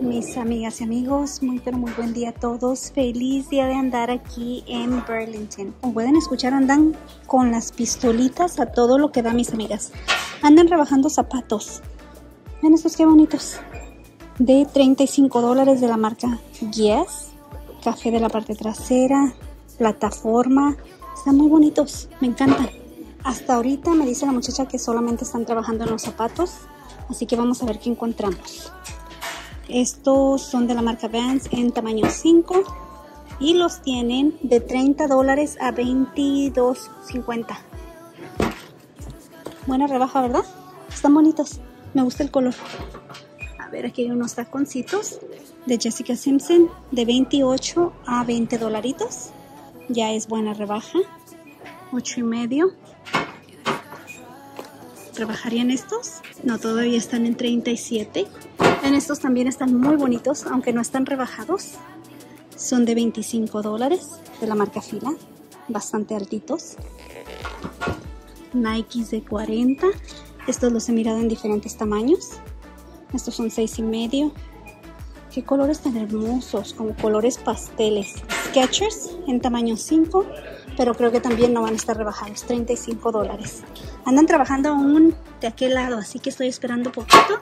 Mis amigas y amigos, muy pero muy buen día a todos. Feliz día de andar aquí en Burlington. Como pueden escuchar, andan con las pistolitas a todo lo que da, mis amigas. Andan rebajando zapatos. Vean estos, qué bonitos. De $35 de la marca Guess. Café de la parte trasera, plataforma. Están muy bonitos, me encantan. Hasta ahorita me dice la muchacha que solamente están trabajando en los zapatos, así que vamos a ver qué encontramos. Estos son de la marca Vans en tamaño 5 y los tienen de $30 a $22.50. Buena rebaja, ¿verdad? Están bonitos, me gusta el color. A ver, aquí hay unos taconcitos de Jessica Simpson de $28 a $20. Ya es buena rebaja, $8.50. ¿Rebajarían estos? No, todavía están en $37. En estos también están muy bonitos, aunque no están rebajados. Son de $25 de la marca Fila, bastante altitos. Nikes de $40. Estos los he mirado en diferentes tamaños. Estos son $6.50. Qué colores tan hermosos, como colores pasteles. Skechers en tamaño 5, pero creo que también no van a estar rebajados, $35. Andan trabajando aún de aquel lado, así que estoy esperando poquito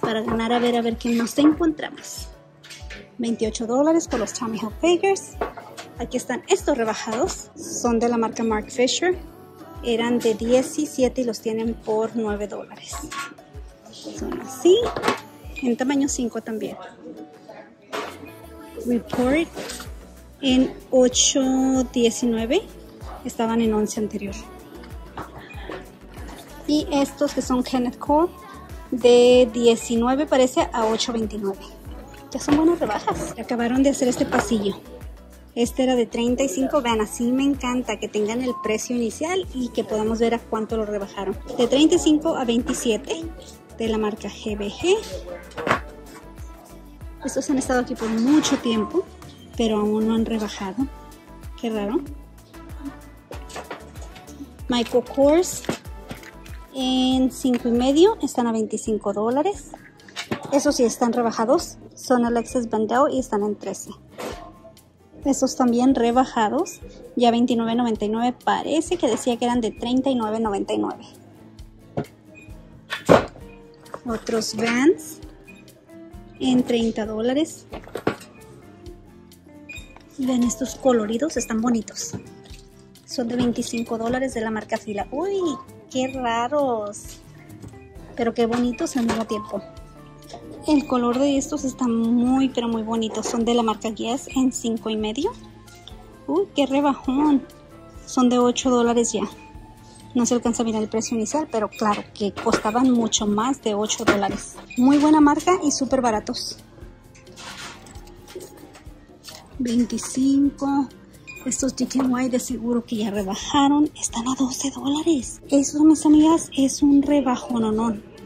para ganar, a ver qué nos encontramos. $28 por los Tommy Hilfigers. Aquí están estos rebajados, son de la marca Mark Fisher, eran de $17 y los tienen por $9. Son así, en tamaño 5 también. Report en $8.19, estaban en $11 anterior. Y estos que son Kenneth Cole, de $19 parece a $8.29. Ya son buenas rebajas. Acabaron de hacer este pasillo. Este era de 35, vean, así me encanta que tengan el precio inicial y que podamos ver a cuánto lo rebajaron. De 35 a 27 de la marca GBG. Estos han estado aquí por mucho tiempo, pero aún no han rebajado. Qué raro. Michael Kors en $5.50, están a $25. Esos sí están rebajados, son Alexis Bandeau y están en $13. Estos también rebajados, ya $29.99, parece que decía que eran de $39.99. Otros Vans en $30. Vean estos coloridos, están bonitos. Son de $25 de la marca Fila. ¡Uy! ¡Qué raros! Pero qué bonitos al mismo tiempo. El color de estos está muy, pero muy bonito. Son de la marca Guess en $5.50. ¡Uy! ¡Qué rebajón! Son de $8 ya. No se alcanza a mirar el precio inicial, pero claro que costaban mucho más de $8. Muy buena marca y súper baratos. $25. Estos DKNY de seguro que ya rebajaron. Están a $12. Eso, mis amigas, es un rebajo, no.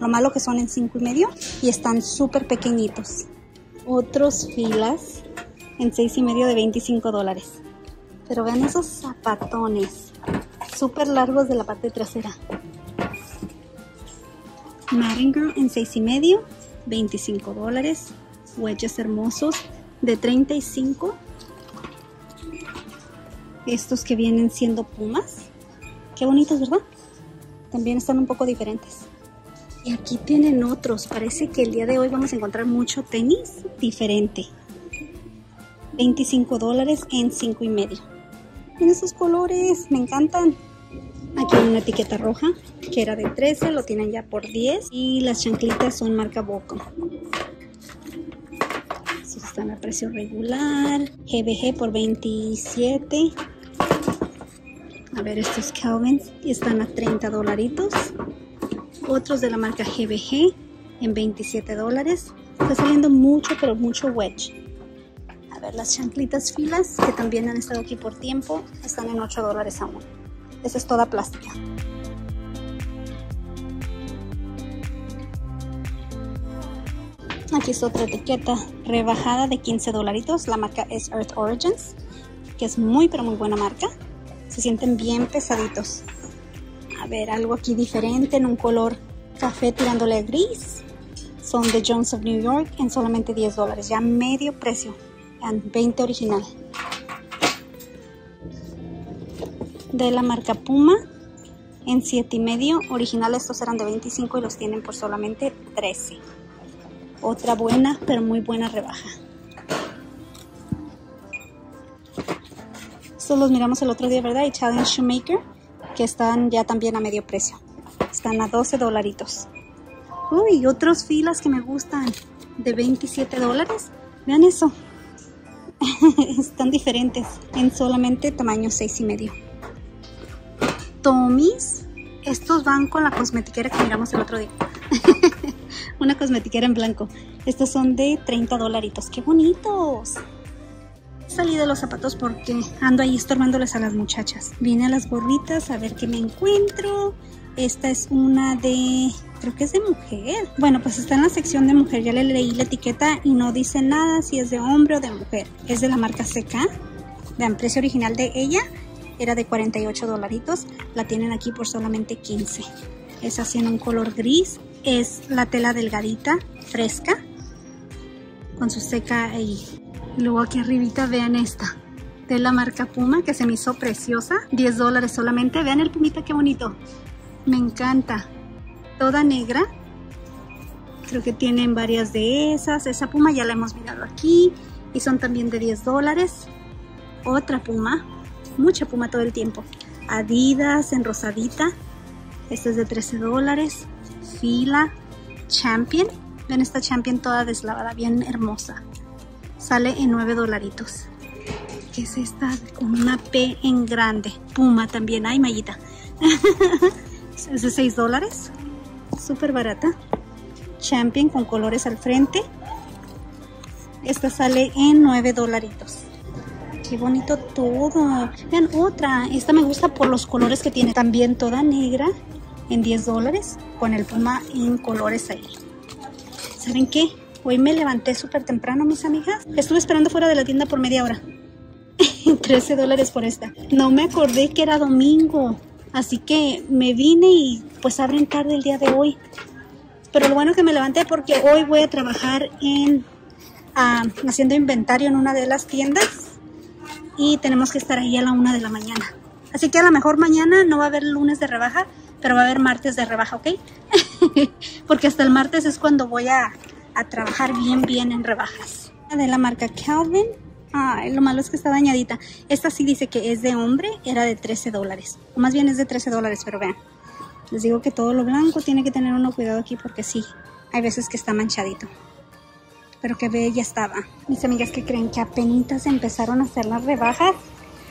Lo malo que son en $5.50 y están súper pequeñitos. Otros Filas en $6.50 de $25. Pero vean esos zapatones súper largos de la parte trasera. Madden Girl en $6.50, $25. Wedges hermosos de $35. Estos que vienen siendo Pumas. Qué bonitos, ¿verdad? También están un poco diferentes. Y aquí tienen otros. Parece que el día de hoy vamos a encontrar mucho tenis diferente. $25 en $5.50. Miren esos colores, me encantan. Aquí hay una etiqueta roja que era de $13, lo tienen ya por $10. Y las chanclitas son marca Boco. Estos están a precio regular. GBG por $27. A ver, estos Calvin están a $30. Otros de la marca GBG en $27. Está saliendo mucho, pero mucho wedge. A ver, las chanclitas Filas, que también han estado aquí por tiempo, están en $8 aún. Esa es toda plástica. Aquí es otra etiqueta rebajada de $15. La marca es Earth Origins, que es muy pero muy buena marca. Se sienten bien pesaditos. A ver, algo aquí diferente en un color café tirándole a gris. Son de Jones of New York en solamente $10, ya medio precio, en $20 original. De la marca Puma en $7.50, original estos eran de $25 y los tienen por solamente $13. Otra buena, pero muy buena rebaja. Estos los miramos el otro día, ¿verdad? Y Challenge Shoemaker, que están ya también a medio precio. Están a $12. Uy, otros filas que me gustan de $27. Vean eso. Están diferentes en solamente tamaño 6.5. Tommy's. Estos van con la cosmetiquera que miramos el otro día. Una cosmetiquera en blanco. Estos son de $30. ¡Qué bonitos! Salí de los zapatos porque ando ahí estorbándoles a las muchachas. Vine a las gorritas a ver qué me encuentro. Esta es una de... creo que es de mujer. Bueno, pues está en la sección de mujer. Ya le leí la etiqueta y no dice nada si es de hombre o de mujer. Es de la marca CK. Vean, precio original de ella era de $48. La tienen aquí por solamente $15. Es así en un color gris. Es la tela delgadita, fresca, con su seca ahí. Luego aquí arribita vean esta, de la marca Puma, que se me hizo preciosa. $10 solamente. Vean el pumita, qué bonito. Me encanta. Toda negra. Creo que tienen varias de esas. Esa Puma ya la hemos mirado aquí. Y son también de $10. Otra Puma. Mucha Puma todo el tiempo. Adidas en rosadita. Esta es de $13. Fila, Champion. Ven esta Champion toda deslavada, bien hermosa. Sale en $9. ¿Qué es esta? Con una P en grande. Puma también. Ay, mallita. Es de $6. Súper barata. Champion con colores al frente. Esta sale en $9. Qué bonito todo. Vean otra. Esta me gusta por los colores que tiene. También toda negra. En $10 con el Puma en colores ahí. ¿Saben qué? Hoy me levanté súper temprano, mis amigas. Estuve esperando fuera de la tienda por media hora. $13 por esta. No me acordé que era domingo. Así que me vine y pues abren tarde el día de hoy. Pero lo bueno que me levanté porque hoy voy a trabajar en haciendo inventario en una de las tiendas. Y tenemos que estar ahí a la 1 de la mañana. Así que a lo mejor mañana no va a haber lunes de rebaja, pero va a haber martes de rebaja, ¿ok? Porque hasta el martes es cuando voy a trabajar bien, bien en rebajas. De la marca Calvin. Ay, lo malo es que está dañadita. Esta sí dice que es de hombre, era de $13. O más bien es de $13, pero vean. Les digo que todo lo blanco tiene que tener uno cuidado aquí porque sí, hay veces que está manchadito. Pero que bella estaba. Mis amigas, que creen que apenas empezaron a hacer las rebajas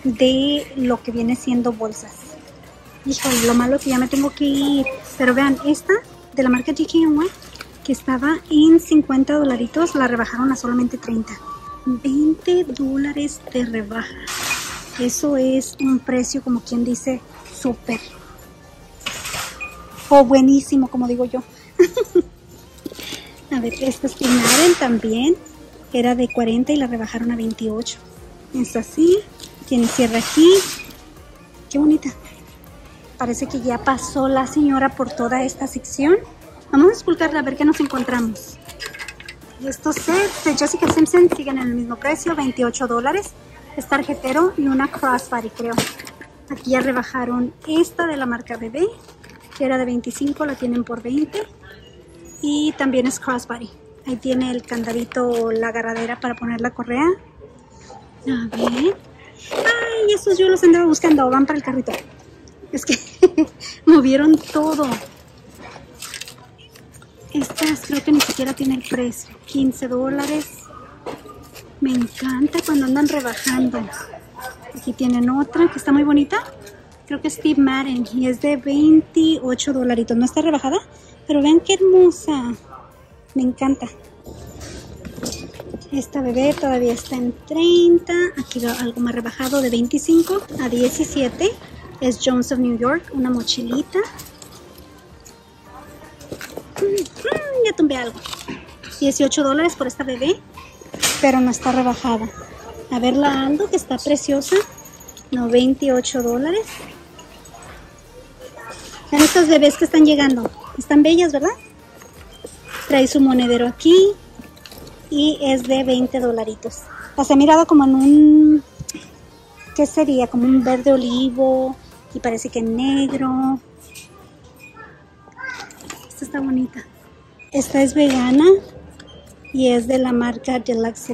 de lo que viene siendo bolsas. Híjole, lo malo que ya me tengo que ir. Pero vean, esta de la marca GK1, que estaba en $50, la rebajaron a solamente $30. $20 de rebaja. Eso es un precio, como quien dice, súper. O buenísimo, como digo yo. A ver, estas que Madden también. Era de $40 y la rebajaron a $28. Es así. Tiene cierre aquí. Qué bonita. Parece que ya pasó la señora por toda esta sección. Vamos a esculcarla a ver qué nos encontramos. Y estos sets de Jessica Simpson siguen en el mismo precio, $28. Es tarjetero y una crossbody, creo. Aquí ya rebajaron esta de la marca Bebé, que era de $25, la tienen por $20. Y también es crossbody. Ahí tiene el candadito, la agarradera para poner la correa. A ver. Ay, estos yo los andaba buscando. Van para el carrito. Es que movieron todo. Estas creo que ni siquiera tienen el precio. $15. Me encanta cuando andan rebajando. Aquí tienen otra que está muy bonita. Creo que es Steve Madden y es de $28. No está rebajada, pero vean qué hermosa. Me encanta. Esta Bebé todavía está en $30. Aquí algo más rebajado de $25 a $17. Es Jones of New York, una mochilita. Ya tumbé algo. $18 por esta bebé, pero no está rebajada. A ver la Aldo, que está preciosa, $98. Vean estas bebés que están llegando. Están bellas, ¿verdad? Trae su monedero aquí y es de $20. Las he mirado como en un... ¿qué sería? Como un verde olivo y parece que negro. Esta está bonita. Esta es vegana y es de la marca Deluxe.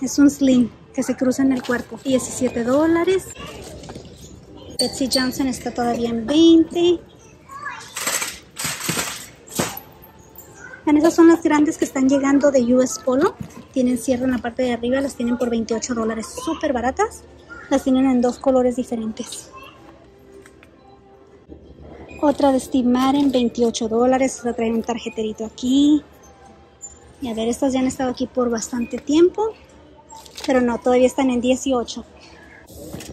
Es un slim que se cruza en el cuerpo. $17. Betsy Johnson está todavía en $20. Bueno, esas son las grandes que están llegando de US Polo. Tienen cierre en la parte de arriba, las tienen por $28. Súper baratas. Las tienen en dos colores diferentes. Otra de Steve Madden, $28. Esta trae un tarjeterito aquí. Y a ver, estas ya han estado aquí por bastante tiempo. Pero no, todavía están en $18.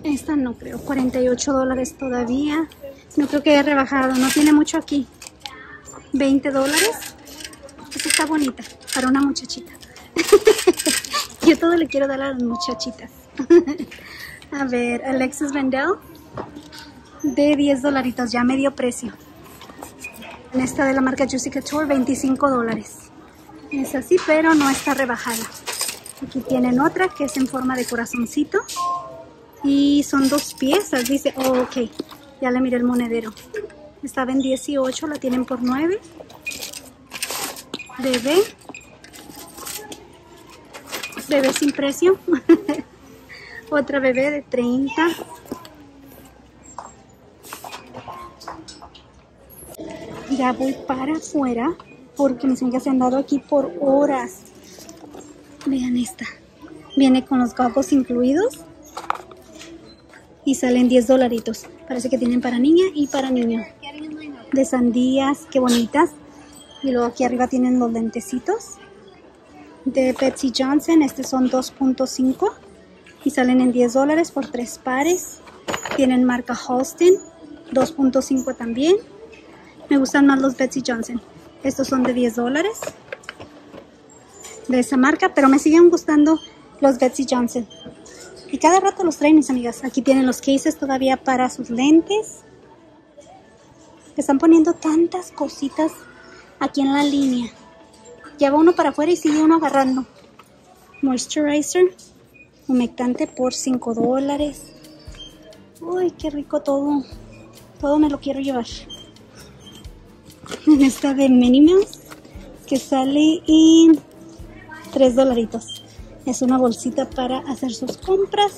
Esta no creo, $48 todavía. No creo que haya rebajado, no tiene mucho aquí. $20. Esta está bonita, para una muchachita. Yo todo le quiero dar a las muchachitas. A ver, Alexis Bandeau, de $10, ya medio precio. Esta de la marca Juicy Couture, $25. Es así, pero no está rebajada. Aquí tienen otra que es en forma de corazoncito. Y son dos piezas, dice. Oh, ok, ya le miré el monedero. Estaba en $18, la tienen por $9. Bebé. Bebé sin precio. Otra bebé de $30. Ya voy para afuera porque mis amigas se han dado aquí por horas. Vean esta. Viene con los goggles incluidos. Y salen $10. Parece que tienen para niña y para niño. De sandías, qué bonitas. Y luego aquí arriba tienen los lentecitos. De Betsy Johnson, estos son 2.5. Y salen en $10 por 3 pares. Tienen marca Holstein, 2.5 también. Me gustan más los Betsy Johnson. Estos son de $10. De esa marca, pero me siguen gustando los Betsy Johnson. Y cada rato los traen, mis amigas. Aquí tienen los cases todavía para sus lentes. Están poniendo tantas cositas aquí en la línea. Ya va uno para afuera y sigue uno agarrando. Moisturizer, humectante por $5. Uy, qué rico todo. Todo me lo quiero llevar. Esta de Minimals, que sale en $3. Es una bolsita para hacer sus compras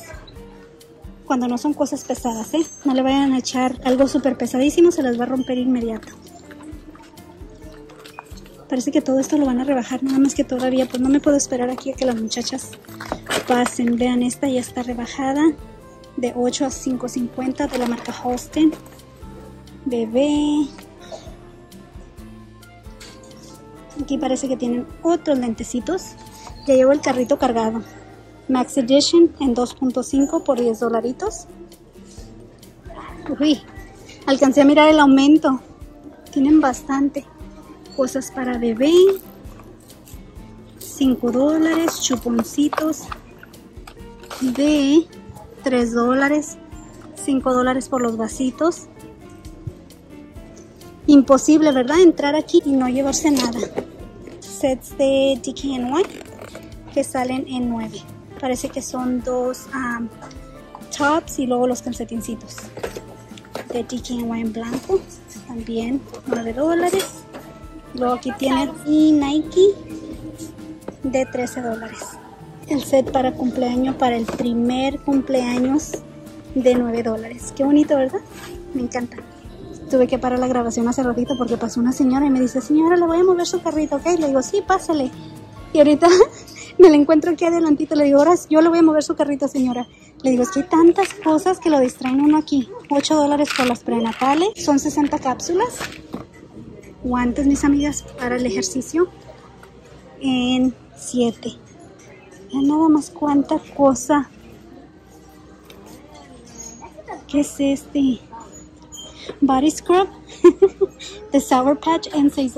cuando no son cosas pesadas, ¿eh? No le vayan a echar algo súper pesadísimo, se las va a romper inmediato. Parece que todo esto lo van a rebajar, nada más que todavía pues no me puedo esperar aquí a que las muchachas pasen. Vean, esta ya está rebajada de $8 a $5.50 de la marca Holstein. Bebé. Aquí parece que tienen otros lentecitos. Ya llevo el carrito cargado. Max Edition en 2.5 por $10. Uy, alcancé a mirar el aumento. Tienen bastante. Cosas para bebé. $5. Chuponcitos de $3. $5 por los vasitos. Imposible, ¿verdad? Entrar aquí y no llevarse nada. Sets de DKNY. Que salen en $9. Parece que son dos tops y luego los calcetincitos. De DKNY en blanco. También $9. Luego aquí tienen y Nike de $13. El set para cumpleaños, para el primer cumpleaños, de $9. Qué bonito, ¿verdad? Me encanta. Tuve que parar la grabación hace ratito porque pasó una señora y me dice: señora, le voy a mover su carrito, ¿ok? Le digo, sí, pásale. Y ahorita... me la encuentro aquí adelantito, le digo, ahora yo le voy a mover su carrito, señora. Le digo, es que hay tantas cosas que lo distraen uno aquí. $8 por las prenatales, son 60 cápsulas. Guantes, mis amigas, para el ejercicio, en $7. Ya nada más cuánta cosa. ¿Qué es este? Body Scrub de Sour Patch en $6.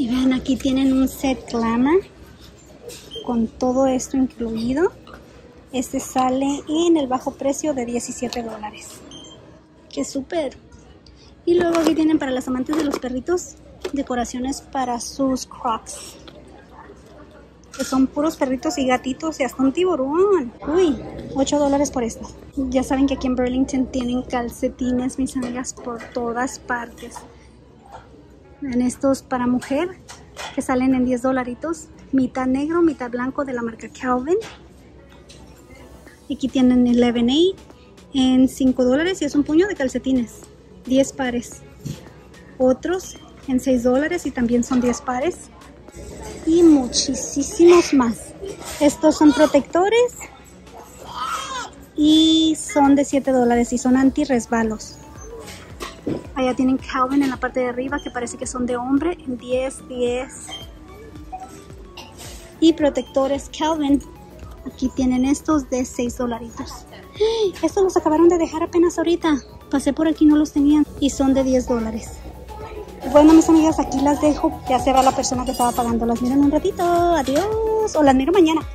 Y vean, aquí tienen un set Glamour con todo esto incluido. Este sale en el bajo precio de $17. ¡Qué súper! Y luego aquí tienen para las amantes de los perritos, decoraciones para sus Crocs, que son puros perritos y gatitos y hasta un tiburón. ¡Uy! $8 por esto. Ya saben que aquí en Burlington tienen calcetines, mis amigas, por todas partes. En estos para mujer, que salen en $10. Mitad negro, mitad blanco, de la marca Calvin. Aquí tienen 11A en $5 y es un puño de calcetines. 10 pares. Otros en $6 y también son 10 pares. Y muchísimos más. Estos son protectores y son de $7 y son anti-resbalos. Allá tienen Calvin en la parte de arriba, que parece que son de hombre, en 10. Y protectores Calvin. Aquí tienen estos de $6. Estos los acabaron de dejar apenas ahorita. Pasé por aquí, no los tenían. Y son de $10. Bueno, mis amigas, aquí las dejo. Ya se va la persona que estaba pagando. Las miro en un ratito. Adiós. O las miro mañana.